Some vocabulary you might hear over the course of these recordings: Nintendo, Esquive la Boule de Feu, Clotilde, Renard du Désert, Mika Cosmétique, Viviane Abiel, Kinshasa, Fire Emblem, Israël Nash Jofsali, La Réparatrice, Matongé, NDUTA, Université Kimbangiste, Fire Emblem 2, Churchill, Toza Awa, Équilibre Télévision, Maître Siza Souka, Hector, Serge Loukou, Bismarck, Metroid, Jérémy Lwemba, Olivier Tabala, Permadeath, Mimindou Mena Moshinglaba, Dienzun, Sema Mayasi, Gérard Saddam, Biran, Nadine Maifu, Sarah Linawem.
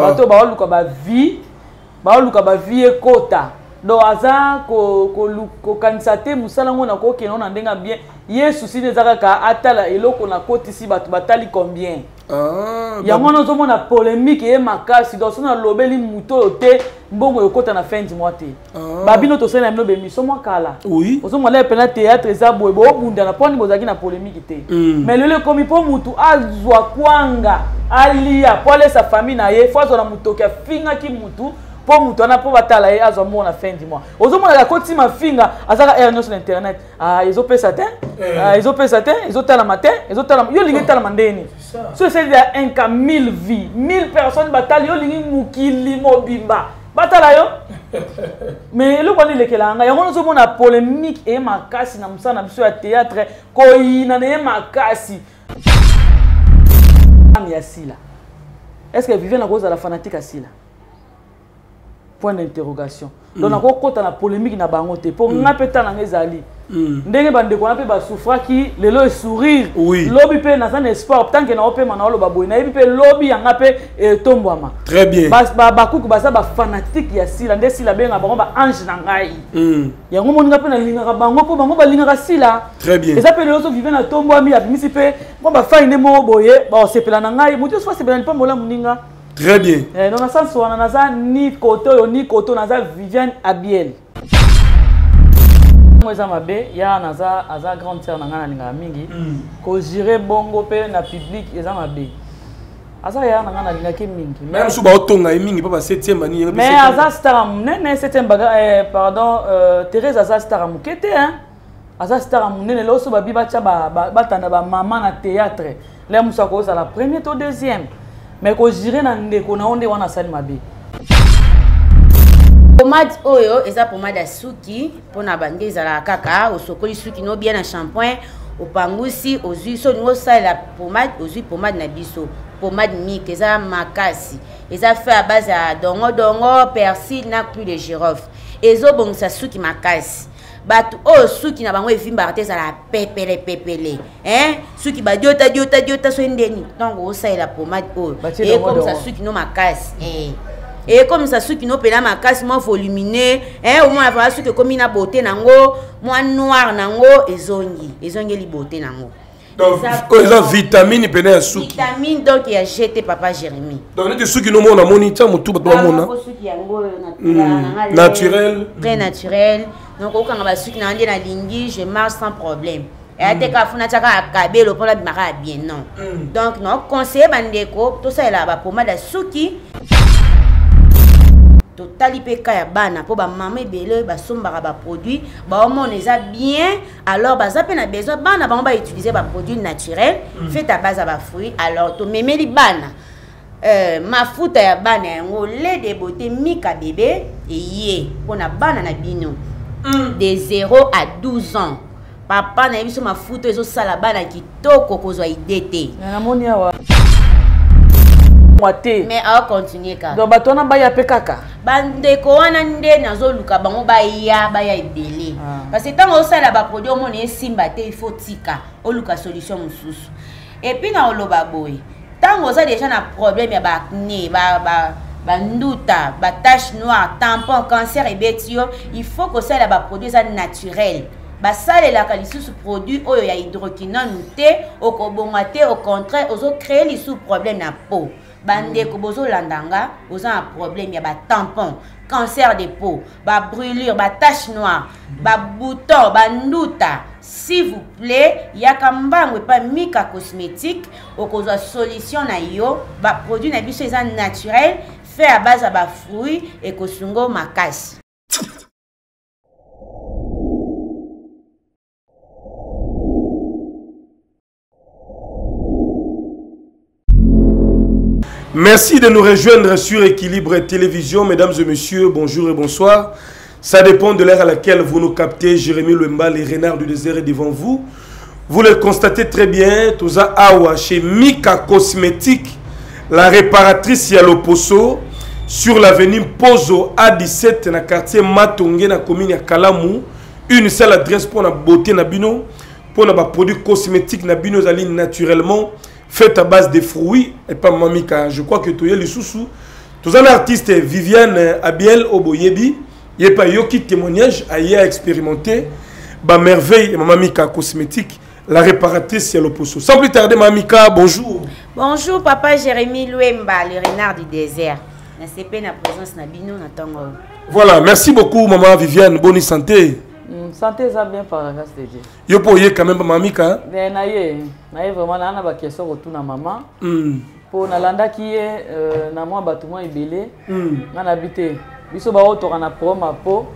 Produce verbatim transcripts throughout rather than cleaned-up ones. bato baoluka ba vie baoluka ba vie kota do aza ko ko kanisate musala ngona ko keno na ndenga bien Yesu si nezaka ka atala eloko na koti si bato batali combien ah ya ngono zo mona polémique e makasi do sona lobeli muto te mbongo yokota na fin du mois te babino to sona mino bemi so mo kala oui ozo mo la pena théâtre za boy bo bunda na poni bozaki na polémique te mais lele komi po mutu azwa kwanga alia pole sa famille na ye fo zo na muto ka finga ki mutu pour mon tournage pour battre à la mon fin du mois. Aux hommes à la côte si ma finger à ça est sur internet. Ah ils ont payé certain, ils ont payé certain, ils ont tel matin, ils ont tel yo lingi tel mandeni. Ce c'est déjà un cas mille vies, mille personnes battre yo lingi mukili mobimba. Battre là yo. Mais le quoi les kelanga. Yango nous sommes à polémique et ma casse na musa na biso à théâtre. Koi na ne ma casse. Amiasi là. Est-ce que Viviane cause à la fanatique asila? Point d'interrogation. Donc on a encore la polémique na bangote pour n'importe na ngezali. Ndenge bande ko na pe ba souffra ki le lo sourire. Lobby pe na san espoir tant que na ope mana lo baboy na pe lobby yanga pe tombwama. Très bien. Ba ba bakuku ba sa ba fanatique ya sila ndesi la benga bango ba ange na ngai. Ya ngomo ninga pe na linga bango po bango ba linga ka sila. Très bien. Eza pe le so vivre na tombwami ya misipe ko ba faine mo boye ba sepela na ngai mutu so sepela ni pa mola muninga. Très bien. Dans le sens où on a ni Koto ni Koto, on a Viviane Abiel. Moi, il y a une grande sœur qui a été mingi. Ko jire bongo pe na public et ça m'a bien. Asa ya nanga na lingaki mingi. Mais sous baotonga mingi pas septième année. Mais asa staram, né septième baga pardon Thérèse asa staram qui était hein. Asa staram né loso babi bacha ba batanda ba maman na théâtre. Là musa ko za la première au deuxième. Mais quand je na ndeko na onde wana sali mabe. Pomade oyo eza pomade ya suki pona bande ezala kaka osokoli suki no bien na shampoing opangusi ozui so ngo sali la pomade ozui pomade na biso pomade mik eza makasi eza fait à base ya dongo dongo persil na plus de girofle ezo bongisa suki makasi. Batu oh suki na bango evimba arteza la pepele pepele hein suki ba diota diota diota so ndeni donc osa ila pomade oh et comme ça suki no makasi eh et comme ça suki no pela makasi mo volumineux hein au moins avoir suki comme na beauté nango moi noir nango ezongi ezongi li beauté nango donc koza vitamine pena ya suki vitamine donc ya jeté papa Jérémy donc ne suki no mo na monita mo tout ba mo na suki yango naturel naturel très naturel. Donc, quand on va suivre dans la ligne, je marche sans problème. Et à tes cas, on a déjà acabé le problème bien, non. Donc, non, conseiller Bandeko, tout ça est là-bas pour moi de souki. Total ipeka ya bana pour ba maman belé ba sombara ba produit ba on les a bien alors ba zape na besoin bana ba on va utiliser ba produit naturel fait à base ba fruits alors to memeli bana Euh, ma fouta ya bana yango lait de beauté Mika bébé et yé on a bana na bino Mm. De zéro à douze ans. Papa n'a pas ma photo, ils ont salabana qui toko kozoa idété. Mais on continue. Donc, on a baya pekaka. Bandeko anande nazo luka bango baya baya ibele. Parce que tant que ça la ba produit on est simbate il faut tika. On luka solution mususu. Et puis na oloba boy. Tant que ça déjà na problème ya ba acné ba ba Bandouta, tache noire, tampon, cancer et bétio, il faut que ça là produit ça naturel. Bah ça les la qualité sous produit au ya hydroquinone thé, au cobongaté au contraire aux autres créer les sous problèmes na peau. Bandé kobozo landanga, aux un problème ya bah tampon, cancer de peau, bah brûlure, bah tache noire, bah bouton, bandouta. S'il vous plaît, il y a pas Mika Cosmétique au cause solution na yo, bah produit na biso ça naturel. Fait à base à bas fruits et kosungo makasi. Merci de nous rejoindre sur Équilibre Télévision, mesdames et messieurs, bonjour et bonsoir. Ça dépend de l'heure à laquelle vous nous captez. Jérémy Lwemba, les renards du désert est devant vous. Vous le constatez très bien, Toza Awa chez Mika Cosmétique. La réparatrice Yaloposo sur l'avenue Pozo A dix-sept dans le quartier Matongé dans la commune de Kalamou. Une seule adresse pour la beauté nabino, pour les produits cosmétiques nabino naturellement faits à base de fruits et pas mamika. Je crois que tu es le sous-sous. Tous les artistes Viviane Abiel Oboyebi, il y a pas eu qui témoignage à y expérimenter ba merveille maman Mika Cosmétique, la réparatrice c'est l'opposé. Sans plus tarder maman Mika, bonjour. Bonjour papa Jérémy Lwemba, le renard du désert. Na C P na présence na bino na tango. Voilà, merci beaucoup maman Viviane, bonne santé. Santé ça bien par grâce de Dieu. Yo poyé quand même maman Mika. Ben na yé, na yé vraiment na na ba question retour na maman. Pour na landa qui est na moi ba tout moi ebelé. Na na bité. Biso ba auto na promo po.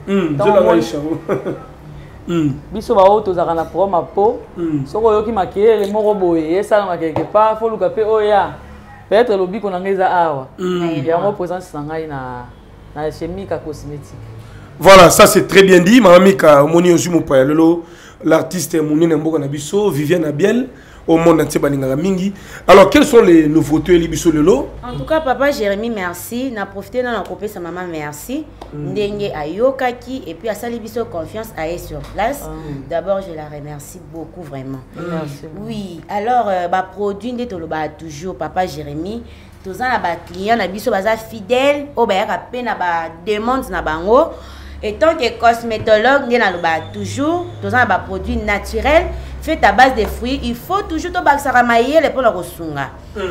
Biso ba auto za na promo po. Soko yo ki makele moko boye ça na quelque part faut luka pe oya. Peut-être le bico na ngeza awa. Il y a mon présence sangai na na chez Mika Cosmétique. Voilà, ça c'est très bien dit maman Mika moni ozumu pa lelo l'artiste moni na mboka na biso Viviane Abiel. Au monde entier, mingi. Alors, quelles sont les nouveautés libiso lelo? En tout cas, papa Jérémy, merci. N'a profité dans l'entreprise sa maman, merci. Ndenge a yokaki et puis à sa libiso confiance à est sur place. D'abord, je la remercie beaucoup vraiment. Merci. Oui. Alors, bah produit ndetoloba toujours papa Jérémy. Tous an ba client na biso baza fidèle. Obéir à peine na ba demande na bango. Et tant que cosmétologue, ndetoloba toujours. Tous an ba produit naturel. Fait à base de fruits, il faut toujours te bac saramayer les pour la rosunga.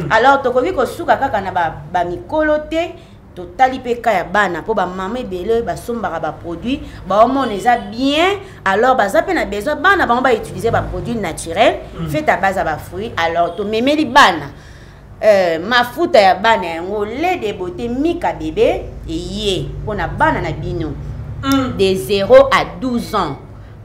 Alors tu connais que suka kaka na ba ba mikolote totali pe kaya bana po ba mama belé ba sombara ba produit ba on eza bien alors ba za pe na besoin bana ba on ba utiliser ba produit naturel fait à base à ba fruits alors to memeli bana euh mafuta ya bana yango lait de beauté Mika bébé et yé pona bana na bino de zéro à douze ans.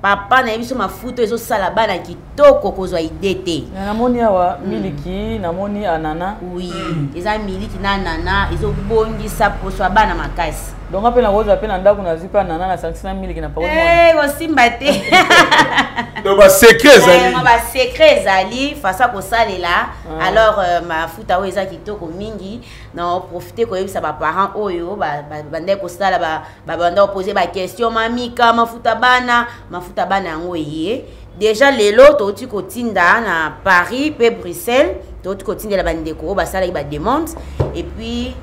Papa na biso mafuta ezo sala bana kitoko kozwa idete. Na moni awa miliki, na moni anana. Oui, eza miliki na anana ezo bongisa poswa bana makasi. Donc apela roza apela ndaku na zipa anana na cinq cents miliki na pawo. Eh, o simbate. Donc ba secret zali. Ba secret zali face ko salela. Alors mafuta o eza kitoko mingi na profiter ko yebisa ba parents oyo ba bande ko sala ba ba bande poser ba question mami ka mafuta bana, mafuta déjà les lots tu continues à Paris puis Bruxelles tu continues la bande de cours bah ça là il va demander et puis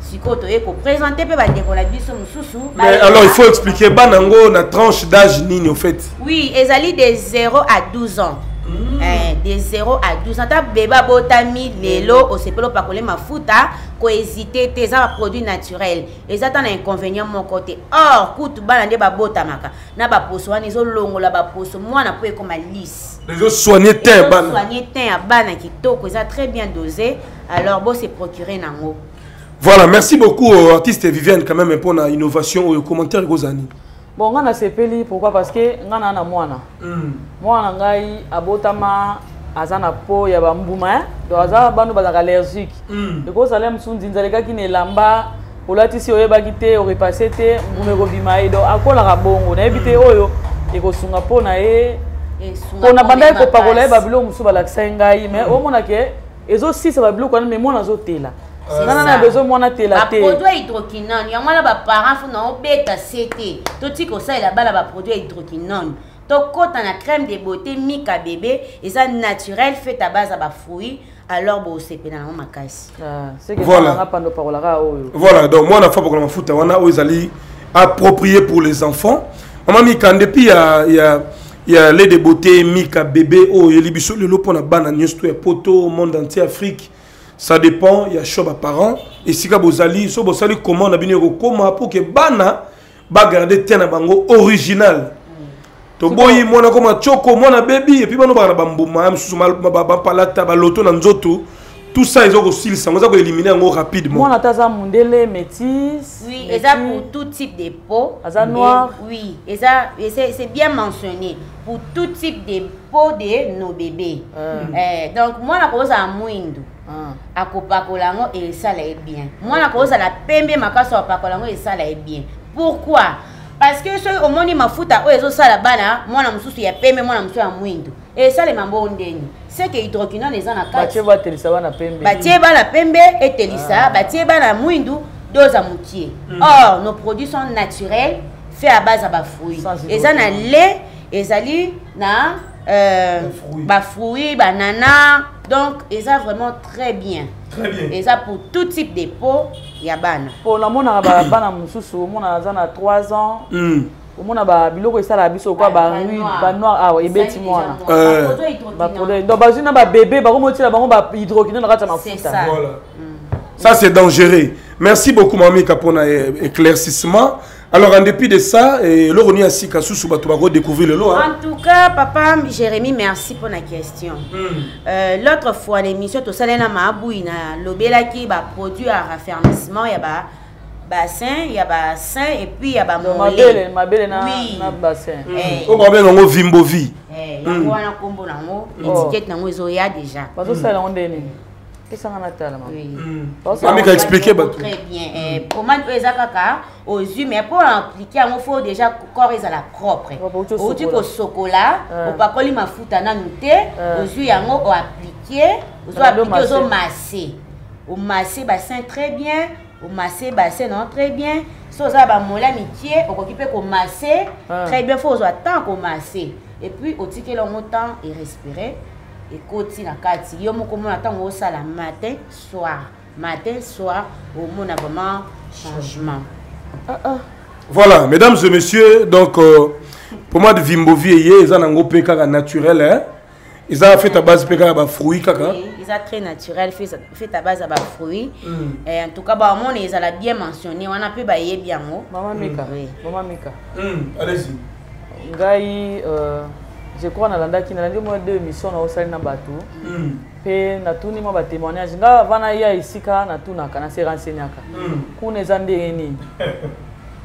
si quand tu es pour présenter puis bande de cours la vie sont sous-sous mais alors il faut expliquer banango la tranche d'âge nini au fait oui ezali de zéro à douze ans. De zéro à douze ans ta bébé botami lelo o sepelo pa kole mafuta ko hésiter tes a produit naturel et ça t'en inconvénient mon côté or kutu bana nde ba botamaka na ba poso wana zo longo la ba poso mwana po ekoma lisse les soigner teint bana soigner teint a bana kitoko ça très bien dosé alors bo se procurer nango. Voilà, merci beaucoup artiste Viviane quand même pour na innovation au commentaire gozani. Bon, on a ces peli pourquoi parce que on a un moana. Moana ngai abotama azana po ya bambuma. Do azana banu bazaka allergique. De quoi ça l'aime souvent d'inzalega qui ne lamba. Olati si oye bagite oye pasete mumego bimae. Do akola rabongo na ebite oyo eko sunga po na e. On a bandai ko pagola babilo musu balaksa ngai mais au mona ke ezo si se babilo ko na mais mona zo tela. Non, non, non, besoin mon atelier. Produit hydroquinone. Il y a mal à bas parents font un bêta C T. Tout ce qu'on sait là-bas, là-bas, produit hydroquinone. Donc quand on a crème de beauté Mika bébé, et ça naturel fait à base à bas fruits. Alors bon, c'est pénalement ma casse. Voilà. Voilà. Donc moi, la fois pour qu'on m'en foute, on a aux alliés appropriés pour les enfants. Maman Mika, depuis il y a, il y a, il y a les de beauté Mika bébé. Oh, il y a les bisous, le lot pour la banane, tout est poto, monde entier, Afrique. Ça dépend, il y a choix parents et si Kabozali, so Bozali comment on a bien comment pour que bana ba garder tena bango original. To boy mona comme choko mona baby et puis bana ba bambuma msusu mal ba palata ba loto na nzoto. Tout ça ils ont aussi ça, on va éliminer en rapidement. Mona taza mundele métis. Oui, et ça pour tout type de peau, ça noir. Oui, et ça c'est bien mentionné pour tout type de peau de nos bébés. Euh donc moi la cause à mouindou. À Copacolango et ça là est bien. Moi la cause à la pembe ma casse à Copacolango et ça là est bien. Pourquoi? Parce que ceux au monde ma fouta aux autres ça la bana. Moi la mousse y a pembe moi la mousse à mouindo. Et ça les mambo ondeni. C'est que hydroquinone les en a quatre. Batieba telisa ba na pembe. Batieba la pembe et telisa. Batieba la mouindo dose à moutier. Or nos produits sont naturels, faits à base à bas fruits. Et ça na lait, et ça li na bas fruits, banana. Donc, et ça vraiment très bien. Très bien. Et ça pour tout type de peau, il y a ban. Pour la mona bana mususu, mon a trois ans. Au moins, biloko esala biso kwa ba rude, ba noir ah et bête moi. Euh. Ba produit donc ba zina ba bébé, ba komoti la ba ba hydroquinone na kata na futa. Voilà. Ça c'est dangereux. Merci beaucoup Mamika pour l'éclaircissement. Alors en dépit de ça, et l'or on y a si kasusu ba tobako découvrir le lot. En tout cas, papa Jérémy, merci pour la question. Euh l'autre fois l'émission to salena mabuina, lobelaki ba produit à raffermissement ya ba bassin, il y a bassin et puis il y a ba mollet. Ma belle, ma belle na na bassin. Au problème ngo vimbovi. Eh, ya ko na kombo na ngo, étiquette na ngo zo ya déjà. Parce que ça là on donne. Qu'est-ce qu'on a tellement? Oui. Mamie qui a expliqué très bien. Comment tu es à caca aux yeux mais pour l'appliquer, il faut déjà corps est à la propre. Au tu au chocolat, au pas coller ma fouta na noté, aux yeux yango au appliquer, aux yeux appliquer aux masser. Au masser bassin très bien. Au masser bassin non très bien. Soza ça va mon amitié, au occuper qu'on masser très bien faut aux attendre qu'on masser et puis au ticket longtemps et respirer. Et côté la carte, yo moko mon attend au sala matin soir, matin soir au mon vraiment changement. Ah ah. Voilà, mesdames et messieurs, donc euh, pour moi de Vimbovi ils ont un gros peka naturel hein. Ils ont fait à base peka ba fruits kaka. Ils ont très naturel fait fait à base ba fruits. Mm. Et en tout cas ba mon ils ont bien mentionné, on a peut ba yé bien mo. Maman Mika. Oui. Maman Mika. Mm. Allez-y. Ngai euh je crois na landa kina landi mo deux missions na osali na bato pe na tuni mo ba témoignage nga vana ya isika na tuna kana se renseignaka kuna zande ni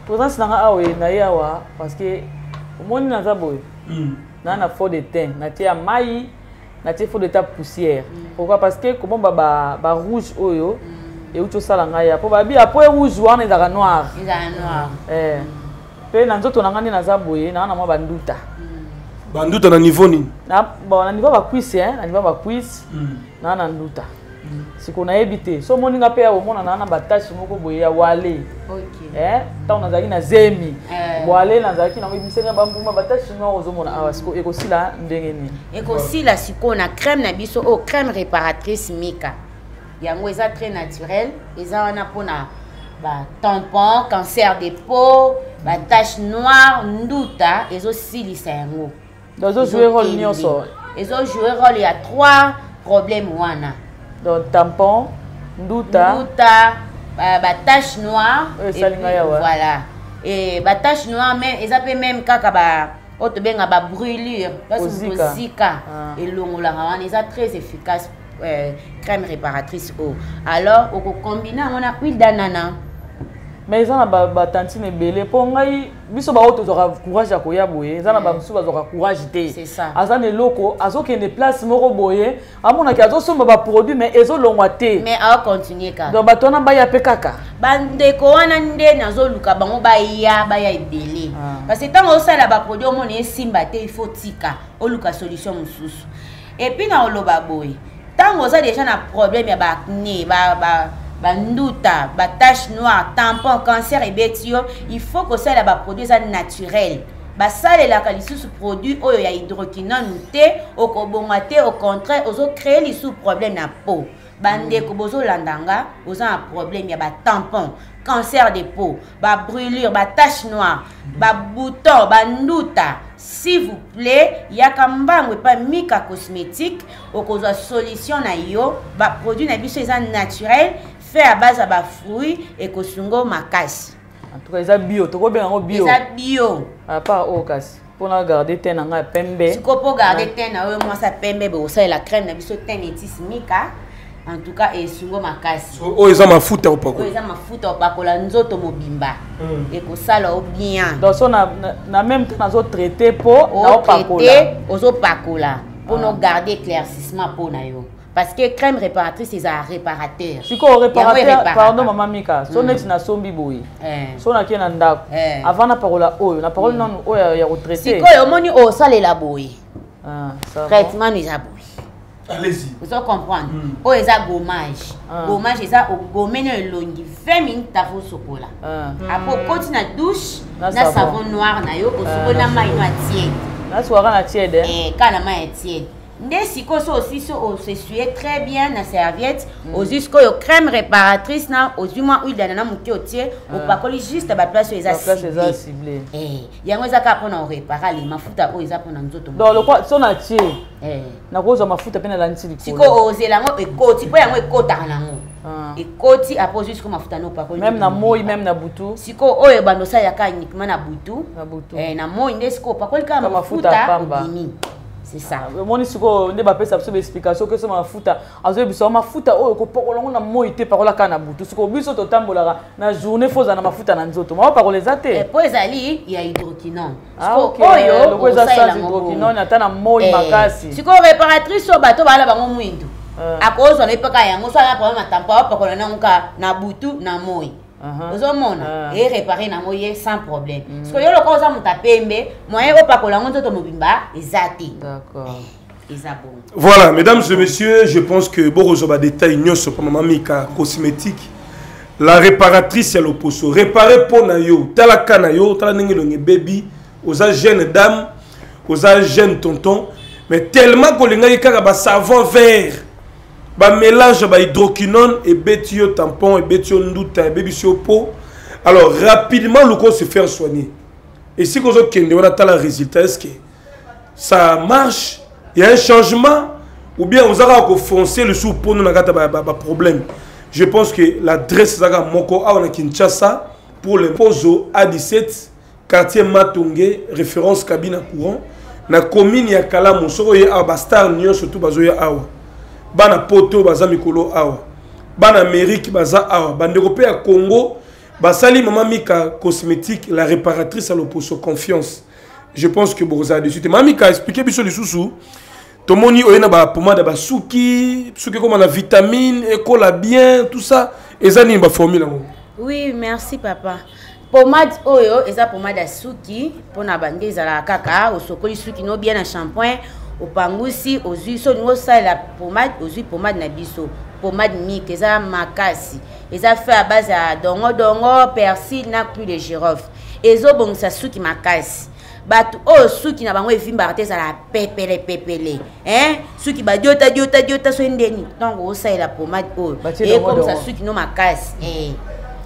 présence na awe na yawa parce que moni na zaboy na na faux de teint na tia mai na tia faux de ta poussière pourquoi parce que comment ba ba rouge oyo et uto sala nga ya po ba bi apo rouge wana za noir za noir eh pe na nzoto na ngani na zaboy na na mo ba nduta Banduta na niveau ni. Na bon na niveau ba quiz hein, na niveau ba quiz. Na na nduta. Si qu'on a évité. So moninga pe ya omona na na batashi moko boya wale. OK. Eh, ta on azaki na zemi. Wale na azaki na mibisena ba mbuma batashi no ozomona awa siko ekosila ndenge ni. Ekosila siko na crème na biso o crème réparatrice Mika. Yango eza très naturel, eza wana pona ba tampon, cancer de peau, ba tache noire, nduta, ezo silisa yango. Ils ont joué rôle il y a trois problèmes. Donc tampon, douta, douta, tache noire, et puis, voilà. Et bah, tache noire, mais ils appellent même quand brûlure, zika. Et ils sont très efficaces euh, crème réparatrice eau. Alors, on combine on a huile d'ananas. Mais ils ont la tantine belé pour moi ils sont courage à quoi boyer ils ont la bamsou à courage dé c'est ça ils ont les locaux ils ont qu'une place moro boyer à mon avis ils ont son baba produit mais ils ont l'onguaté mais à continuer car donc bateau n'a pas y a pekaka bande koanande nazo luka bango baya baya belé parce que tant au sein la bas produit au monde est simbaté il faut tika au luka solution mususu et puis na oloba boy tant aux a déjà un problème y a acné bah bah Bandouta, tache noire, tampon, cancer et bétio, il faut que ça là produit ça naturel. Bah ça les la qualité sous produit au y a hydroquinone thé, au cobongaté au contraire aux autres créer les sous problèmes na peau. Bandé kobozo landanga, aux un problème y a bah tampon, cancer de peau, bah brûlure, bah tache noire, bah bouton, bandouta. S'il vous plaît, il y a pas Mika Cosmétique au cause de solution na yo, bah produit na biso ça naturel. Fait à base à fruits et cosungo makasi. En tout cas, ils ont bio. Tu bien bio. Ils bio. À part au casse. Pour garder teint en pembe. Si pour garder teint en moi ça pembe, c'est la crème na biso teint etis Mika. En tout cas, et sungo makasi. Oh, ils ont ma foute au pako. Ils ont ma foute au pako la nzoto mobimba. Et que ça là bien. Donc on a na même temps nous traiter pour na pako là. Ozo pako là pour nous garder éclaircissement pour na yo. Parce que crème réparatrice, c'est un réparateur. Si on réparateur, pardon maman Mika, son ex n'a sombi boy. Son a qui n'a pas. Avant la parole à O, la parole non O est retraité. Si quoi, au moni O sale la boy. Traitement nous a boy. Allez-y. Vous allez comprendre. O est un gommage. Gommage c'est ça au gommage longue. vingt minutes à vos chocolat. Après continue la douche, la savon noir na yo au chocolat maïno à tiède. La soirée à tiède. Eh, quand la main est tiède. Les psychos aussi se suivent très bien dans la serviette, aux jusqu'aux crèmes réparatrices, aux humains huiles d'ananas mouki au tiers, aux pacoli juste à battre sur les ciblés. Eh, il y a un autre à prendre en réparer, il m'a foutu à quoi ils apprennent en tout. Dans le quoi, son attier. Eh, n'a pas osé m'a foutu à peine à l'antique. Psycho osé la mot et côté, tu peux y avoir côté à la mot. Et côté à pose jusqu'au m'a foutu à nos pacoli. Même na moi, même na boutou. Psycho oh et banosa yaka uniquement na boutou. Na boutou. Eh, na moi il est sco pacoli quand m'a foutu à bimi. C'est ça. Moi, je suis venu à la explication que je suis venu à la maison. Je suis venu à la maison. Je suis venu à la maison. Je suis venu à la journée. Je suis venu à la maison. Je suis venu à la maison. Il y a hydroquinone. Ah, ok. Il y a hydroquinone. Il y a la maison. Si on réparatrice, on va à la maison. À cause de l'époque, il y a un problème à la maison. Pour le nom, on a aux hommes et réparer na moyen sans problème parce que yo le cause mon tapembe moyen o pakola ngoto mobimba ezati d'accord ezabon. Voilà mesdames et messieurs, je pense que borozoba détail nyoso pour maman Mika Cosmétique, la réparatrice ya loposo réparer pour na yo tala kana yo tala nenge longe baby aux jeunes dames aux jeunes tontons mais tellement ko lenga yeka ba savon vert ba mélange ba hydroquinone et bétio tampon et bétio ndouta et bébisio peau. Alors rapidement le corps se faire soigner. Et si vous avez un résultat, est-ce que ça marche? Il y a un changement ou bien vous allez foncer le sous pour nous un problème. Je pense que l'adresse Zaga Moko à Kinshasa pour le Pozo A dix-sept quartier Matongé référence cabine à courant na commune ya Kala Mosoro et Abastar Nyon surtout bazoya awa. Bana poto baza mikolo awa bana Amérique baza awa bandekopé à Congo basali maman Mika Cosmétique, la réparatrice à l'opposition confiance. Je pense que Boza de suite maman Mika expliquer biso les sousou tomoni oyena ba pomade ba suki suki comme la vitamine et cola bien tout ça ezani ba formule. Oui, merci papa. Pomade oyo eza pomade à suki pona bande ezala kaka osokoli suki no bien à shampoing. Au pangousi, aux huiles, nous ça la pommade, aux huiles pommade nabiso, pommade mique, et ça macassi, et ça fait à base à dongo dongo, persil, n'a plus de girofle, et ça bon ça souki macassi, bat oh souki n'a pas moi film barté ça la pépélé pépélé, hein, souki bat diota diota diota soin deni, donc au ça la pommade oh, et comme ça souki non macassi, eh.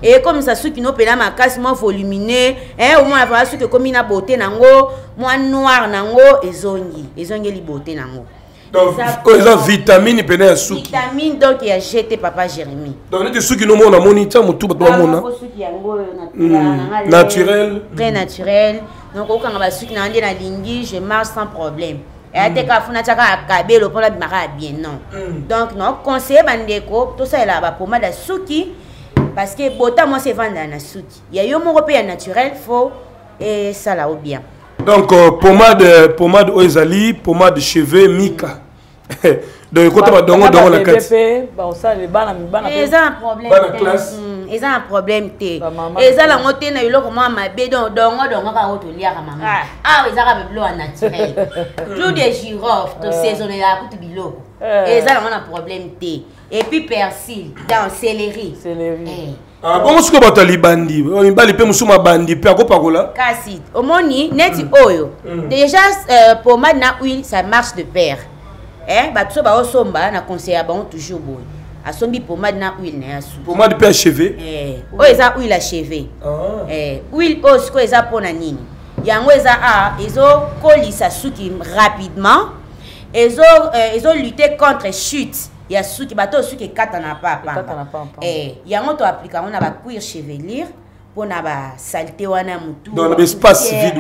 Et comme ça, ceux qui n'ont pas ma casse, moi, voluminé, hein, au moins, avoir ceux que comme une beauté, nango, moi, noir, nango, et zongi, et zongi, les beautés, nango. Donc, ils ont vitamine, ils peuvent souki. Vitamine, donc, il y a jeté papa Jérémy. Donc, il y a des ceux qui n'ont pas monité, mais tout, pas mon. Naturel. Très naturel. Donc, quand on va ceux qui n'ont pas lingi, je marche sans problème. Et à tes cas, on a déjà acabé le problème, bien, non. Donc, non, conseiller, bandeko, tout ça, il a la pommade à souki. Parce que pourtant moi c'est vendre à Nasuki. Il y a eu mon repère naturel, faux et ça là ou bien. Donc euh, pomade pomade Oezali, pomade cheveux Mika. Donc quand on va donner dans la classe. Bah ça les bana bana. Ils ont un problème. Bana classe. Ils ont un problème té. Ils ont la montée na yolo comment ma bé donc donc donc va retourner à maman. Ah ils ont le bleu naturel. Tout des girofles, tout saisonné là tout bilo. Ils ont un problème té. Et puis persil, dans céleri. Céleri. Ah, comment est-ce que vous avez les bandits? Vous avez les bandits, puis vous avez les cassis. Au moins, neti oyo. Déjà, pommade na huile, ça marche de pair. Eh, bah tout ça, bah au somba, na conseil à bon toujours bon. À sombi pommade na huile, na sou. Pommade pair chevet. Eh, oh, ils ont huile à chevet. Eh, huile os quoi ils ont pour nanini. Yango ils ont ah, ils ont collé sa souki rapidement. Ils ont ils ont lutté contre chute. Il y a ceux qui battent, ceux qui katana pas. Et il y a un autre application, on a pas cuir chevelure, pour na ba saleté wana mutu. Dans l'espace vide.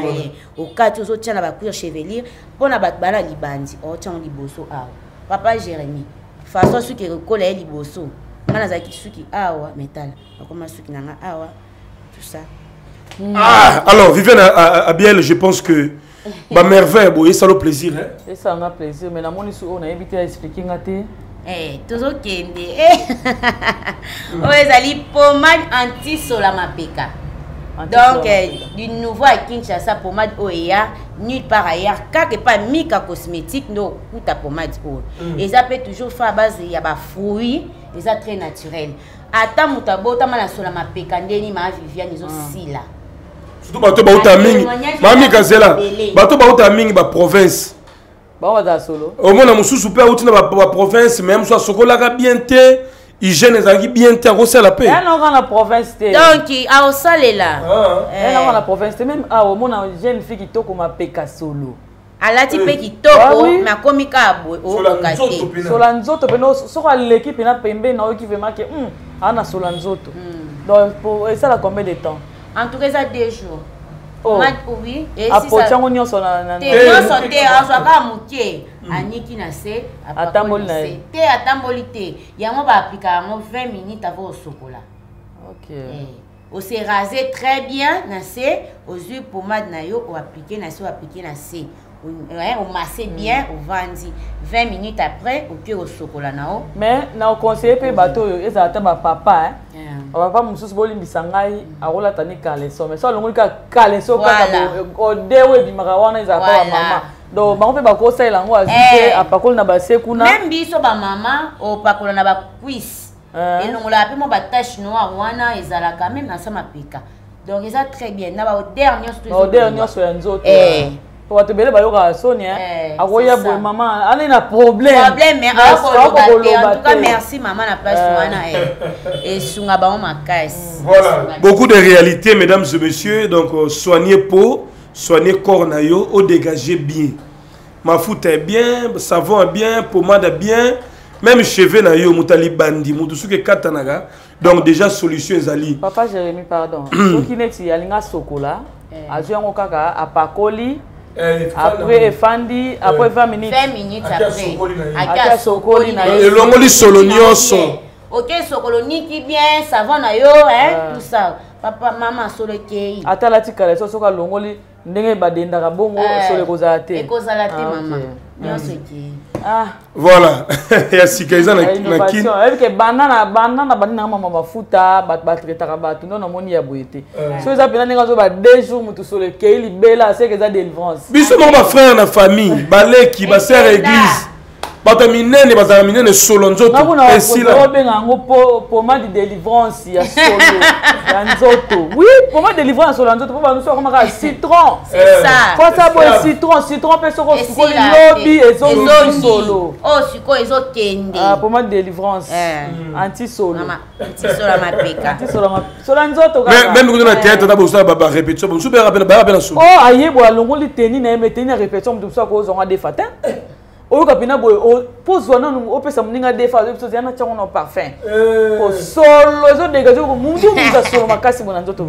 Au cas où on tient na ba cuir chevelure, pour na ba bala libandi, on tient liboso awa. Papa Jérémy, façon ceux qui recollent liboso, manazaki ceux qui awa métal, comment ceux qui n'anga awa, tout ça. Ah, alors Viviane Abiel, je pense que ma merveille, boy, ça le plaisir. Et ça m'a plaisir, mais la monnaie on a évité à expliquer ngaté. Eh, tout ce qui est eh, pommade anti-solamapeka. Donc, du nouveau à Kinshasa, pommade Oeya, nulle part ailleurs, car que pas Mika Cosmétique, non, ou ta pommade O. Et ça peut toujours faire base, il y a des fruits, et ça très naturel. Ata mutabo, ta mana solamapeka, ndeni ma Viviane, ils ont si là. Surtout, bato bauta mingi, ma Mika Zela, bato bauta mingi, ba province. Au moins, on sous super outil dans la province, même soit Sokola bien té, hygiène et bien té, on la paix. Elle en la province té. Donc, à Osale là. Elle en la province té, même à au moins, on jeune fille qui toque comme à Peka Solo. À la type qui toque, mais comme il cabo, au Solanzoto. Solanzoto, mais non, sur l'équipe, il y a Pembe, non, qui veut marquer, hum, Anna Solanzoto. Donc, pour ça, la combien de temps? En tout cas, ça deux jours. Oh. Oui, et si ça... Son... Tes sont vingt minutes avant au chocolat. OK. On s'est rasé très bien, aux yeux pommade on appliqué on appliqué on massait bien, on vendit. vingt minutes après, on peut au chocolat. Mais on conseille que bateau, ils attendent papa. Papa Moussous Bolimbi Sangai, à Rola Tani Kalesso. Mais ça, le Moulka Kalesso, au déroulé du Marawana, ils appellent maman. Donc, on fait pas conseil en moi, à Pakol Nabasé Kuna. Même biso, ma maman, au Pakol Nabakuis. Et nous l'appelons mon batache noire, Wana, ils allaient quand même dans sa mapica. Donc, ils allaient très bien. Au dernier, au dernier, sur un autre. Pour te belle, à Sonia, à Roya, maman, allez, n'a problème. Problème, mais en tout cas, merci, maman, la place et Sungaba, ma caisse. Voilà. Beaucoup de réalités, mesdames et messieurs. Donc, soignez peau, soignez corps, ou dégagez bien. Ma foute est bien, savon est bien, pommade est bien, même cheveux, nayo, moutali bandi, moutoussou, que katanaga. Donc, déjà, solution, Zali. Papa Jérémy, pardon. Donc, il y a un socola, à Joukaka, à Pakoli. Après Fandi, après vingt minutes. vingt minutes après. À Sokoli. Et l'ongoli Solonio sont. Ok, Sokoloni qui bien, savon na yo, hein, tout ça. Papa, maman, Solekei. Attends la tika, les soka l'ongoli, n'engue badenda rabongo, Solekozalate. Ekozalate, maman. Bien ce qui. Ah. Voilà. Il y a si quelqu'un qui n'a qu'une. Avec les bananes, bananes, bananes, maman va fouta, bat battre tarabat, non, non, mon y a bouillé. Si vous avez un deux jours, vous sur le Kéli, Bella, c'est que ça délivrance. Bisous, mon frère, la famille, balai qui va faire l'église. Batamine ne batamine ne solonzo et si là pour ma délivrance il y a solonzo oui pour ma délivrance solonzo pour nous sortir comme citron c'est ça faut ça pour citron citron peut sortir pour lobby et solo oh suko et zo kende ah pour ma délivrance anti solo anti solo ma peka anti solo solonzo même nous na tête na bosa baba répétition bon super rappel baba na solo oh aye bo longo li teni na me teni répétition tout ça cause on a des fatins. Au cabinet, pour zona nous opère sa moninga des phases de Sosiana Tiaron en parfum. Au sol, les autres dégagés, vous nous dites sur ma casse, mon antoto.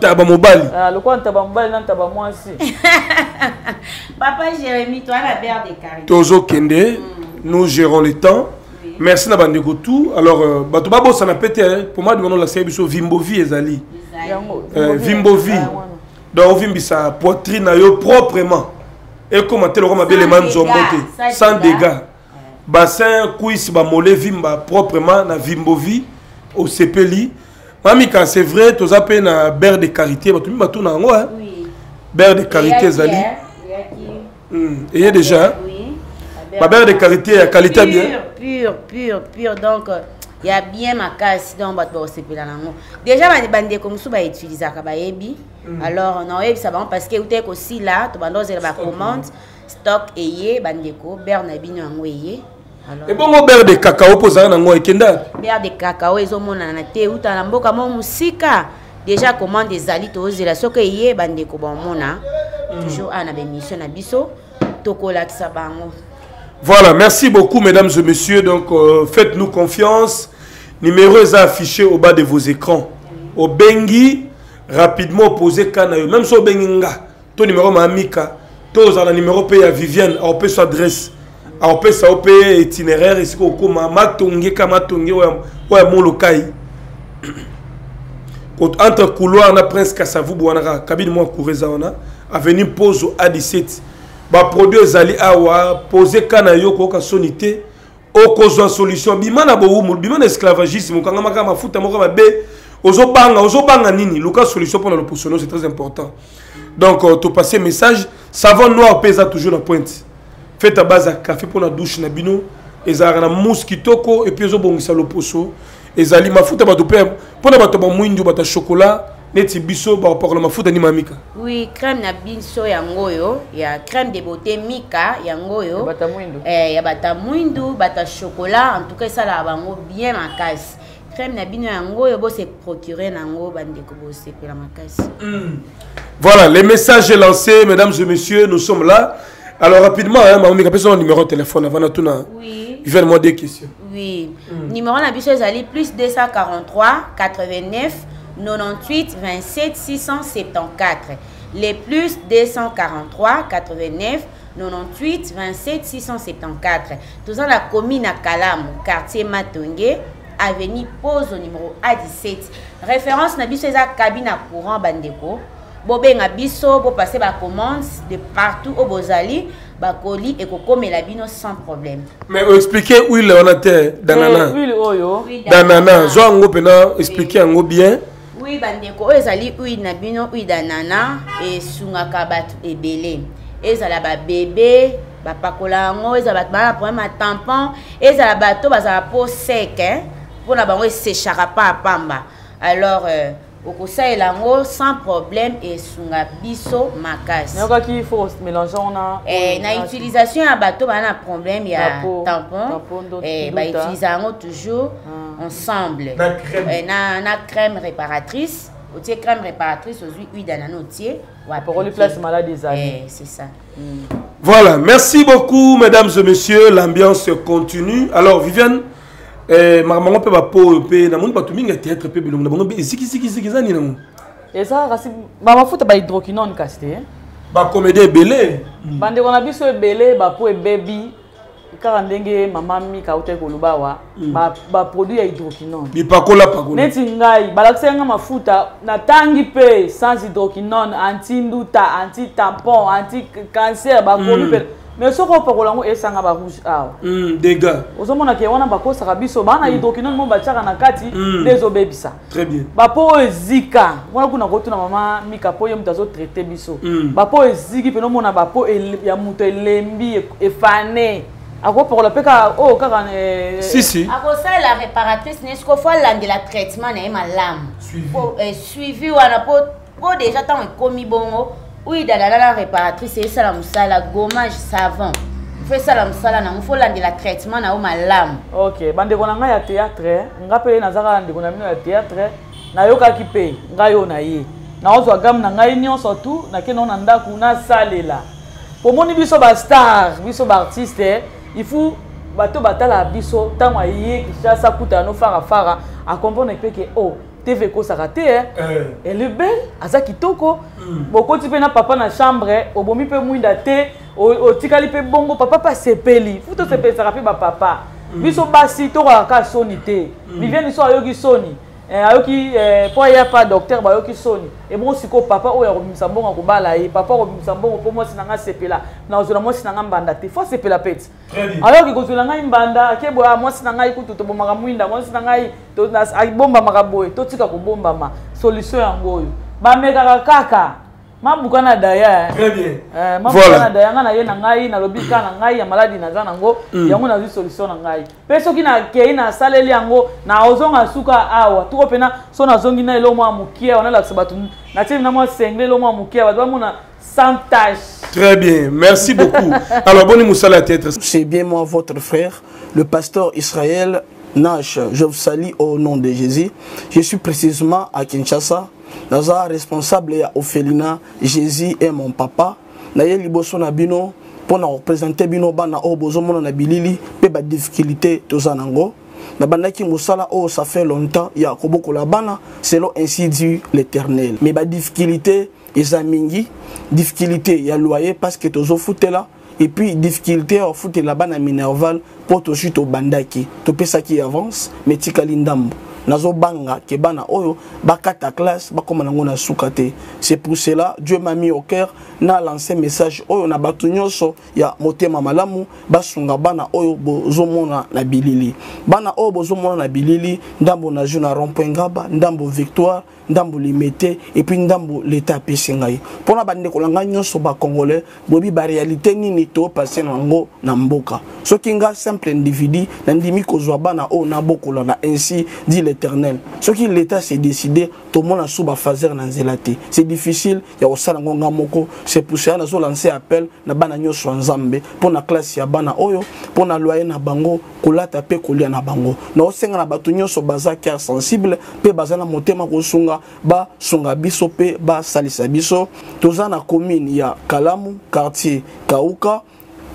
Tabamobal, le coin tabambal, non tabamoi. Papa Jérémy, toi la berre des carrés. Tozo Kende, nous gérons le temps. Merci Nabande Gotou. Alors, Batobabo, ça n'a pété. Pour moi, demandons la série sur Vimbovi et Zali. Vimbovi. Donc, Vimbi sa poitrine à eux proprement. Et comment tu les mains sans dégâts. Bassin, cuisse, mollet, vimba proprement, na vimbovi, au C P L I. Mami, quand c'est vrai, tu as appelé la berre de carité. Tu m'as tout en haut. Berre de carité, Zali. Il y a déjà. Ma berre de carité, la qualité bien. Pure, pure, pure. Donc, il y a bien ma casse. Donc, au C P L I. Déjà, ma bande comme ça, je utilise Kabayebi. Alors, non, ça va parce que vous êtes aussi là, tu vas dans la commande, stock et bandeko, bernabino envoyé. Et bon, beurre de cacao pour ça, on a envoyé Kenda. Beurre de cacao, ils ont mon anaté, ou t'as l'amboka, mon moussika. Déjà, commande des alites aux îles, so que yé, bandeko, bon, mon a. Toujours, on a des missions à biso, tocolat, ça va. Voilà, merci beaucoup, mesdames et messieurs. Donc, euh, faites-nous confiance. Numéro est affiché au bas de vos écrans. Au Bengi. Rapidement poser canaille même si benginga ton numéro mamika tous à la numéro pay à Viviane on peut s'adresse on peut ça payer itinéraire est-ce qu'on comment matonge kama tonge ouais mon lokai entre couloir na prince Kassavou bouanara cabine moi coureza on a avenue pose A dix-sept ba produit zali awa poser canaille ko ka sonité au cause solution bimana bo bimana esclavagisme kanga maka mafuta moko ba be Ozobanga, Ozobanga Nini, Lucas solution pour le poussonneau, c'est très important. Donc, euh, tu passes message, savon noir pèse toujours la pointe. Faites ta base à café pour la douche, nabino, et ça a mousse qui toco, et puis Ozobongi ça le pousso, et ça lima fout à batopem, pour la batopem, mouine du bata chocolat, neti biso ba parlement foot anima Mika. Oui, crème na biso yango yo, ya crème de beauté Mika yango yo. Bata mwindu. Eh ya bata mwindu, bata chocolat, en tout cas ça la bango bien makasi. Crème na bino yango yo bo se procurer nango bande ko bo se pela makasi. Voilà, les messages lancés mesdames et messieurs, nous sommes là. Alors rapidement hein, ma Mika personne numéro de téléphone avant tout na. Oui. Il vient demander des questions. Oui. Mm. Numéro de bichette Ali plus deux cent quarante-trois quatre-vingt-neuf quatre-vingt-dix-huit vingt-sept six cent soixante-quatorze. Les plus deux cent quarante-trois quatre-vingt-neuf quatre-vingt-dix-huit vingt-sept six cent soixante-quatorze. Tout ça la commune à Kalam, quartier Matongé, avenue Pose au numéro A dix-sept. Référence na bichette cabine à courant Bandeko. Bobé na biso pour passer ma commande de partout au Bozali. Bakoli et Coco Melabino sans problème. Mais expliquez où il en était d'Anana. D'Anana, Zoango Pena, expliquez-en bien. Oui, Bandeko, ils allaient où il n'a bien où d'Anana et Sungakabat et Belé. Ils allaient à bébé, Bapacola, ils allaient à problème à tampon, ils allaient à bateau, ils allaient à peau sec, hein, pour la banque, ils s'écharrent pas à Pamba. Alors, Okosa et l'ango sans problème et sunga biso makas. N'importe qui faut mélanger on a. Eh na utilisation à bateau bah na problème y a tampon. Eh bah utilisons toujours ensemble. Na crème. Eh na na crème réparatrice. Otier crème réparatrice aujourd'hui huile d'ananas otier. Pour le place malade des amis. Eh c'est ça. Voilà, merci beaucoup mesdames et messieurs, l'ambiance continue. Alors Viviane. Eh, maman peut pas pauvre, na monde pas tout minga théâtre peu bilongo, na bango ziki ziki ziki zani na monde. Et ça, rasi maman faut ba hydroquinone casté. Ba comédie belé. Bande qu'on a biso belé, ba pour baby. Car ndenge maman mi ka ote ko luba wa, ba ba produit hydroquinone. Bi pakola pakola. Neti ngai, balakse nga mafuta na tangi pe sans hydroquinone, anti nduta, anti tampon, anti cancer, ba comédie. Mais ce qu'on peut relancer est sans avoir rouge à dégâts. Aux hommes on a qui on a pas quoi ça rabis au ban a eu donc une autre mauvaise chère en akati désobéit ça. Très bien. Bapo zika. Moi on a retourné maman Mika po yom tazo traité biso. Bapo ziki penon mon a bapo el yamuto lembi efané. À quoi pour le peka oh car si si. À quoi ça la réparatrice n'est qu'au fond l'an de la traitement n'est ma lame. Suivi ou à la peau peau déjà tant est commis bongo. Oui, dans la réparatrice, c'est ça la moussala, gommage savant. Fait ça la moussala, on faut la traitement, on a ma lame. Ok, bande on a un théâtre, on a payé Nazara, on a mis un théâtre, on a eu un qui paye, on a eu un aïe. On a eu un gamme, on a eu un surtout, on a eu un dame, on a eu un salé là. Pour moi, il faut un star, il faut un artiste, il faut un batala, il faut un tam aïe, il faut un sapouta, il faut un fara, à comprendre que oh. T V ko sarate hein elle est belle azaki toko boko ti pe na papa na chambre o bomi pe mwinda te o tikali pe bongo papa pa sepeli futo se pe sarapi ba papa biso basi to ka soni te Viviane so ayoki soni ayoki po ya pa docteur ba ayoki soni e bon siko papa o ya romisa bongo ko bala e papa romisa bongo po mo sinanga sepela na ozona mo sinanga mbanda te fo sepela pete ayoki ko zulanga mbanda akebo mo sinanga ikutu to bomaka mwinda mo sinanga to na bomba makaboy to tika ko bomba ma solution yango ba meka kaka mabuka na daya très bien eh mabuka na daya ngana ye na ngai na lobika na ngai ya maladi na zana ngo yango na solution na ngai peso kina ke ina saleli yango na ozonga suka awa tuko pena so na zongi na elo mwa mukia wana la sabatu na tena mwa sengle elo mwa mukia ba mona sans tâche. Très bien, merci beaucoup. Alors boni musa la tête. C'est bien moi votre frère, le pasteur Israël Nash Jofsali au nom de Jésus. Je suis précisément à Kinshasa. Naza responsable ya Ophelina, Jésus et mon papa. Naye liboso na bino pour na représenter bino bana o bozomona na bilili pe ba difficulté tozanango. Na bandaki musala o ça fait longtemps ya koboko la bana selon ainsi dit l'Éternel. Mais ba difficulté ezamingi, difficulté ya loyer parce que tozo futela et puis difficulté au foot la bana minerval pour to chute au bandaki. To pesa qui avance mais tikalindambo. Nazobanga kebana oyo bakata classe bakoma nango na sukate. C'est pour cela Dieu m'a mis au cœur na lancé message oyo na batu nyonso ya motema malamu basunga bana oyo bozomona na bilili. Bana oyo bozomona na bilili ndambo na jeu na rond-point ngaba ndambo victoire ndambo limité et puis ndambo l'état pesingai. Pona bande ko langa nyonso ba congolais bobi ba réalité nini to passer nango na mboka. Soki nga simple individu na ndimi ko zwa bana oyo na bokola na ainsi dit l'éternel. Ce qui l'État s'est décidé, tout le monde a sous faire dans zélaté. C'est difficile. Il y a aussi un grand moko. C'est pour ça qu'on a lancé appel. Na bananyo swanzambe. Pour la classe ya bana oyo. Pour la loyer na bango. Kola tape kolia na bango. Na osenga na batunyo so baza kia sensible. Pe baza na motema kosunga. Ba sunga biso pe ba salisa biso. Toza na commune ya Kalamu quartier Kauka.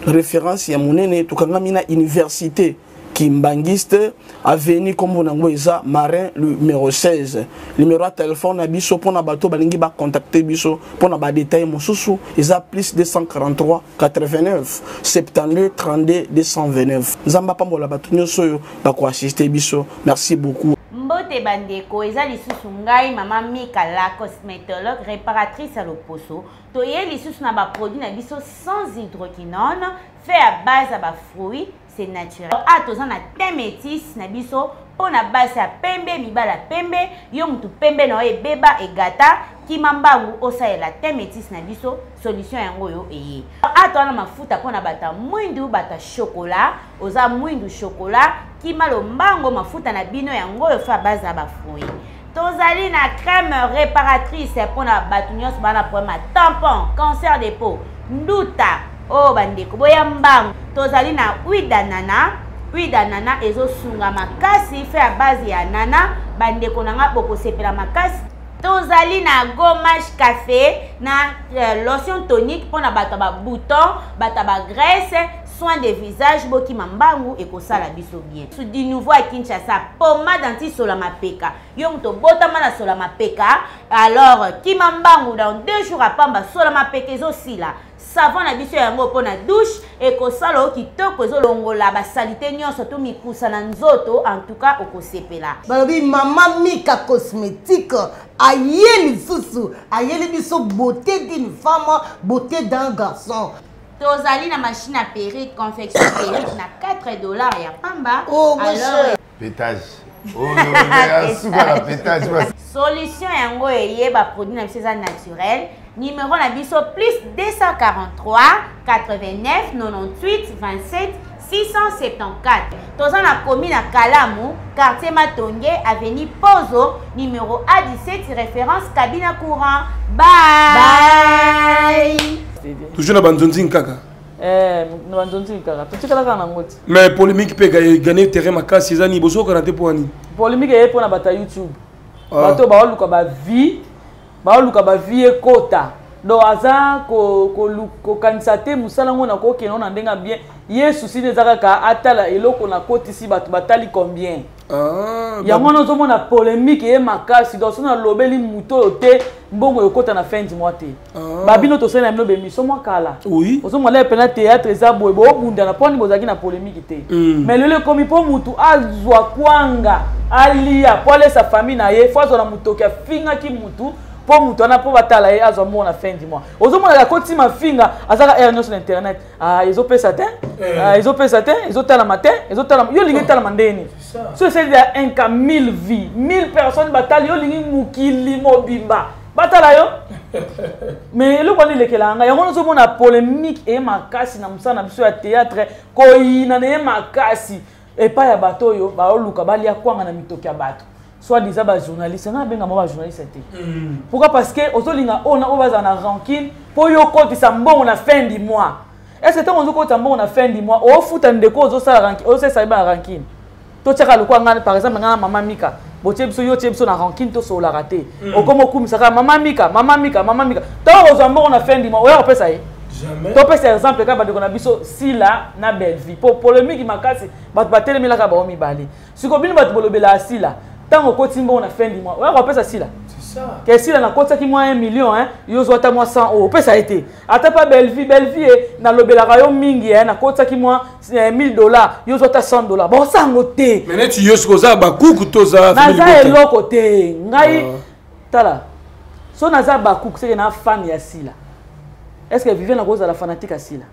Référence ya monene. Tukanga mina université Kimbangiste, avenue comme on a marin numéro seize. Numéro de téléphone, biso pour na bateau balingi ba contacter biso pour na ba détail mosusu, isa plus deux cent quarante-trois quatre-vingt-neuf soixante-deux trente-deux deux cent vingt-neuf. Nzamba pambola bato nyoso yo ba ko assister biso. Merci beaucoup. Mbote bandeko eza lisusu ngai maman Mika la cosmétologue réparatrice à l'oposo. Toye lisusu na ba produit na biso sans hydroquinone, fait à base à ba fruits. C'est naturel. Ah, tous on a des métis, nabiso, on a basé à pembe, mibala pembe, yong tu pembe noé beba et gata, qui m'embarque ou osa et la des métis nabiso, solution en goyo et. Ah, toi on a ma fout à qu'on a bata mouindou bata chocolat, osa mouindou chocolat, qui malombango ma fout à la bino et en goyo fa base à bafoui. Tozali na crème réparatrice pour na batunios bana pour ma tampon cancer des peaux, douta. Oh bandeko boyambang tozali na huile d'ananas, huile d'ananas ezo sunga makasi fait à base ya nana bandeko nanga boko sepela makasi. Tozali na gommage café na euh, lotion tonique pour na bataba bouton, bataba graisse, soin de visage boki mambangu et ko sala biso bien. Sou di nouveau à Kinshasa pomade anti solama peka. Yong to botama na solama peka. Alors ki mambangu dans deux jours à pamba solama peka ezo sila. Savon na biso yango po na douche et ko sala okitoko ezo longola ba salite nyonso to mikusa na nzoto en tout cas okosepela. Balobi maman Mika cosmétique ayeli susu, ayeli biso beauté d'une femme, beauté d'un garçon. Tozali na machine à perruque, confection perruque, na quatre dollars et à pamba. Oh, mon cher. Pétage. Oh, non, mais sous la pétage. Solution yango eye ba produit na biso naturel. Numéro na biso plus deux cent quarante-trois quatre-vingt-neuf quatre-vingt-dix-huit vingt-sept six cent soixante-quatorze. Tozan na commune à Kalamu, quartier Matongue, avenue Pozo, numéro A dix-sept, référence cabine à courant. Bye. Bye. Toujours la bandonzine kaka. Eh, la bandonzine kaka. Tu sais kaka na ngoti. Mais polémique peut gagner terrain ma casse ces années. Boso karate pour ani. Polémique est pour na bata YouTube. Bato ba oluka ba vie, ba oluka ba vie et quota. Do aza ko ko ko kanisate musala ngona ko keno na ndenga bien. Yesu si ne zakaka atala eloko na koti si bato batali combien. Ah. Ya ngona zo mona polémique et ma casse do sona lobeli muto te. Bongo yokota na fin du mois te. Babino to sena mno bemiso moi kala. Oui. Ozo mala pena théâtre za bobo bunda na poni bozaki na polémique te. Mais lele komi po mutu azwa kwanga alia pole sa famille na ye fazo na mutu ka finga ki mutu po mutu na po batala ye azwa mona fin du mois. Ozo mala koti ma finga azaka erno sur internet. Ah ils ont payé satin. Ah ils ont payé satin, ils ont tala matin, ils ont tala yo lingi tala mandeni. So c'est un cas mille vies, mille personnes batala yo lingi mukili mobimba. Mais le problème est que là, il y a une polémique et ma casse dans le théâtre, il y a ma casse et pas de bateau, il y a un bateau. Soit disant journaliste, il y a un journaliste. Pourquoi? Parce que on a on a rancune pour que ça soit la fin du mois. Est-ce que tu as un la fin du mois? Au foot, tu as un rancune. Tu as un par exemple, maman Mika. Bochebso yo chebso na ranking to so la raté. Okomo kum saka maman Mika, maman Mika, maman Mika. Tant ozambo on a fait ndima, oya opesa ye. Jamais. To pesa exemple ka ba de kona biso si la na belle vie. Po polémique makasi ba batele mila ka ba o mi bali. Siko bini ba tbolobela si la. Tant okotimbo on a fait ndima, oya opesa si la. C'est ça. Que si la na kota ki moi un million hein, yo zo ta moi cent euros. Opesa été. Ata pa belle vie, belle vie na lobela rayon mingi hein, na kota ki moi mille dollars, yo zo ta cent dollars. Bon sango te. Mais net yo sko za ba kuku to za mille dollars. Naza eloko te. Ngai tala. So naza ba kuku c'est na fan ya sila. Est-ce que Viviane na koza la fanatique asila?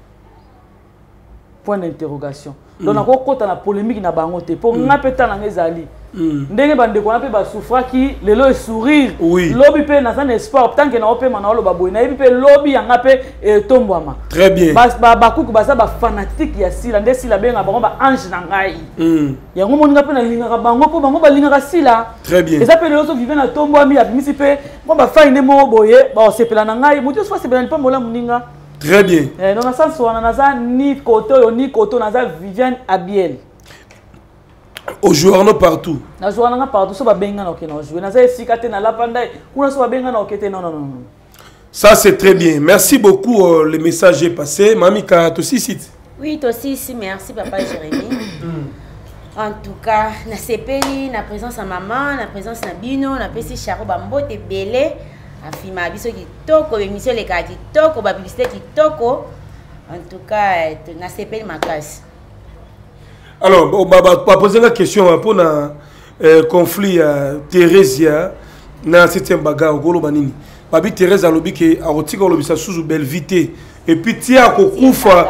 point d'interrogation. Donc on a encore la polémique na bangoté pour n'a peut na ngezali. Ndenge bande ko na pe ba soufra ki le lo sourire lobby pe na san espoir tant que na opé mana lo baboy na pe lobby yanga pe tombwama. Très bien. Ba ba kuku ba sa ba fanatique ya sila ndesi la benga ba ba ange na ngai. Ya ngomo nga pe na linga ka bango po bango ba linga ka sila. Très bien. Et ça pe le so vivre na tombwami ya misi pe ko ba faine mo boye ba se pela na ngai mutu so se pela pa mola muninga. Très bien. Eh, dans le sens où on a ni côté, ni côté, on a Viviane Abiel. Au joueur, on a partout. Au joueur, on a partout. On a partout. Non, non, non. Ça, c'est très bien. Merci beaucoup. Euh, le message est passé. Mamie, tu as aussi site. Oui, tu as aussi ici. Merci, papa Jérémy. En tout cas, na sepeli, na présence à maman, na présence à Bino, na pesi charo bambo te belé. Afima biso kitoko émission les ka kitoko ba publicité kitoko en tout cas na sepeli makasi. Alors ba poser la question pour na conflit à Thérésia na septième baga golo banini ba bi Thérésia lobi ke arotika lobisa suzu belle vité et puis tia ko kufa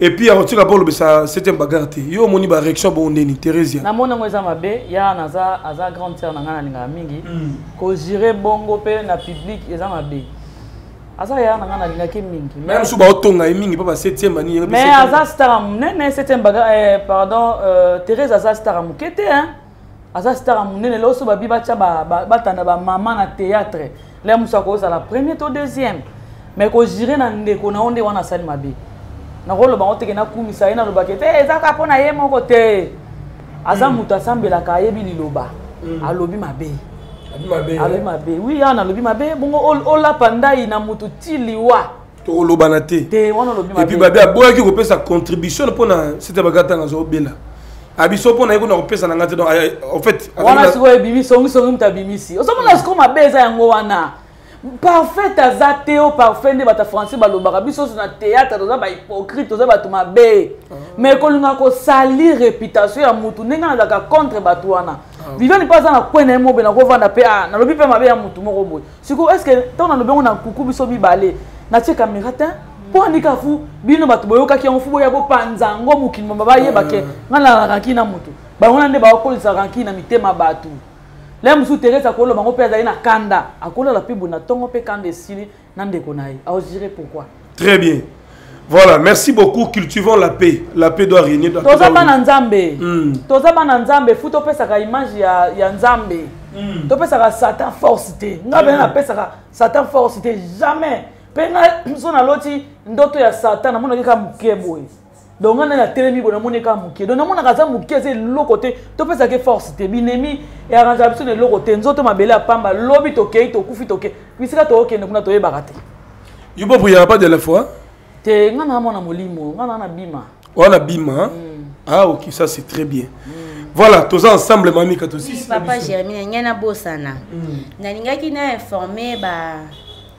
et puis arotika pour lobisa septième baga té yo moni ba réaction bon ndeni Thérésia na mona ngweza mabe ya naza aza grande sœur na ngana linga mingi ko gérer bongo pe na public eza mabe aza ya na ngana linga ke mingi même sou ba otonga mingi papa septième ani mais aza star nene septième baga eh pardon euh Thérésia aza star mukete hein aza star munene loso ba bi ba tia ba batanda ba maman na théâtre le musa ko za la première to deuxième mais ko gérer na ndeko na onde wana sali mabe. Je ne sais pas si vous avez un peu de temps. Je ne sais pas si vous avez un peu de temps. Je parfait à Zateo, parfait de la France, le théâtre, le hypocrite, le mais quand on a sali réputation, on a contre Batouana. Vivant n'est pas dans la coin d'un mot, mais on a la paix. On a la paix à Moutoumoro. Est-ce que tant on a un coucou, on a un balai, on a un camératin? Pour un fou, il y a un fou, il y a un fou, il y a un fou, il y a un fou, il y a un fou, il y a un fou, il y a un lem sous Thérèse à Colo, mon père d'ailleurs Kanda, à Colo la pub, on a tant opé Kanda Sili, Nande Konaï. Alors je dirais pourquoi. Très bien. Voilà, merci beaucoup. Cultivons la paix. La paix doit régner. Toza ban Nzambe. Toza ban Nzambe. Faut opé sa image ya ya Nzambe. Opé sa Satan forcité. N'a ben opé sa Satan forcité jamais. Pena son aloti ndoto ya Satan na monaka mukeboy. Donc on a la télémi bon amone ka mukie donc amone ka za mukie c'est l'autre côté to pesa que force te binemi et arrangeabson de l'autre côté nzoto mabele a pamba lobi to kei to kufi to ke puisque to ke kuna to yeba kate yubo buya pas de la fois te ngana amona molimo ngana na bima wana bima ah OK ça c'est très bien. Voilà tous ensemble mami ka to six papa Jérémy ngana bosana na linga ki na informer ba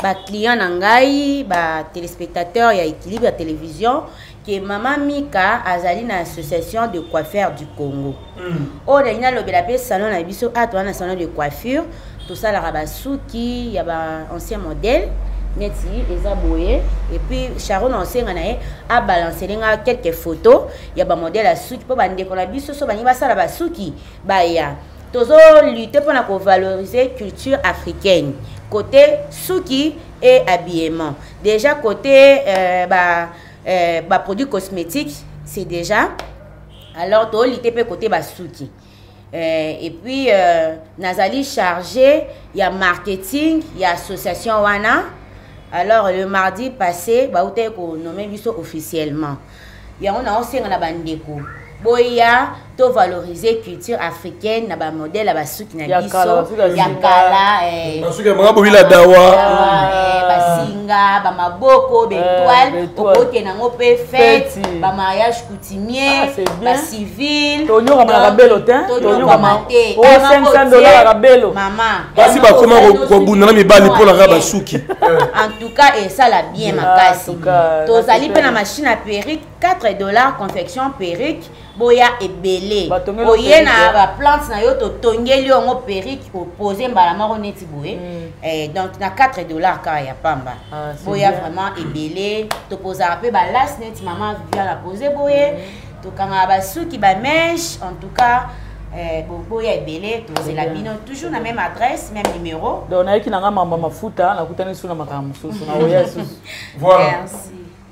ba client nangai ba téléspectateur ya Équilibre Télévision que maman Mika azali na association de coiffeurs du Congo. Oh là il a lobé la paix salon na biso à toi na salon de coiffure tout ça la rabasuki ya ba ancien modèle neti ezaboye et puis Sharon ancien nae a balancer nga quelques photos ya ba modèle a suki po bande ko na biso so bani ba sala basuki ba ya tozo lutter pour na ko valoriser culture africaine côté souki et habillement déjà côté euh, bah Euh, bah, produits cosmétiques, c'est déjà. Alors, tout l'I T P côté Basuki. Euh, et puis, euh, Nazali chargé, il y a marketing, il y a association Wana. Alors, le mardi passé, bah, vous avez nommé officiellement. Il y a un ancien à la Bandeko. Boya, tout valoriser culture africaine, na ba modèle, ba souki na biso, ya kala, eh, ba souki ya mga bobila dawa, eh, ba singa, ba maboko, ba étoile, okote na ngope fête, ba mariage coutumier, ba civil, tonyo kama la rabelo ten, tonyo kama te, oh cinq cents dollars la rabelo, maman, kasi ba koma kobunda na mibali po la raba souki. En tout cas, et ça la bien makasi. Tozali pe na machine à perruque, quatre dollars confection perruque. boya et belé boya na ba plante na yo to tongeli ongo perrique opposé mbala maroneti boye eh donc na quatre dollars ka ya pamba boya vraiment et belé to posa pe ba last net maman vient la poser boye to kanga ba souki ba mèche en tout cas eh boya et belé to c'est la bino toujours na même adresse même numéro donc na ki na nga mama mafuta na kutani sou na makamu sou na boya sou voilà.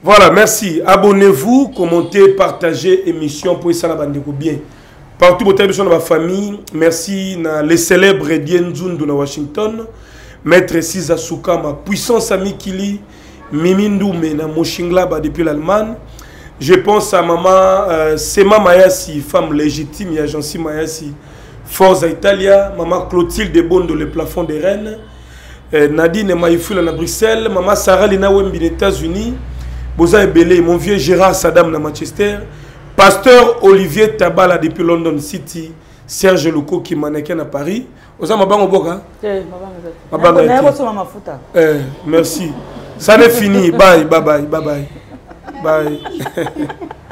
Voilà, merci. Abonnez-vous, commentez, partagez, émission pour ça la bande bien. Partout pour télévision de ma famille, merci les célèbres Dienzun de Washington, Maître Siza Souka, ma puissance amie Kili, Mimindou Mena Moshinglaba depuis l'Allemagne. Je pense à maman euh, Sema Mayasi, femme légitime, et agence Mayasi, Forza Italia, maman Clotilde de Bonde, le plafond des Rennes, euh, Nadine Maifu à Bruxelles, maman Sarah Linawem des États-Unis. Boza Belé, mon vieux Gérard Saddam de Manchester, pasteur Olivier Tabala depuis London City, Serge Loukou qui mannequin à Paris. Oza mabango boka? Eh, mabango. Mabango so mama futa. Eh, merci. Ça n'est fini. Bye, bye bye, bye bye. Bye.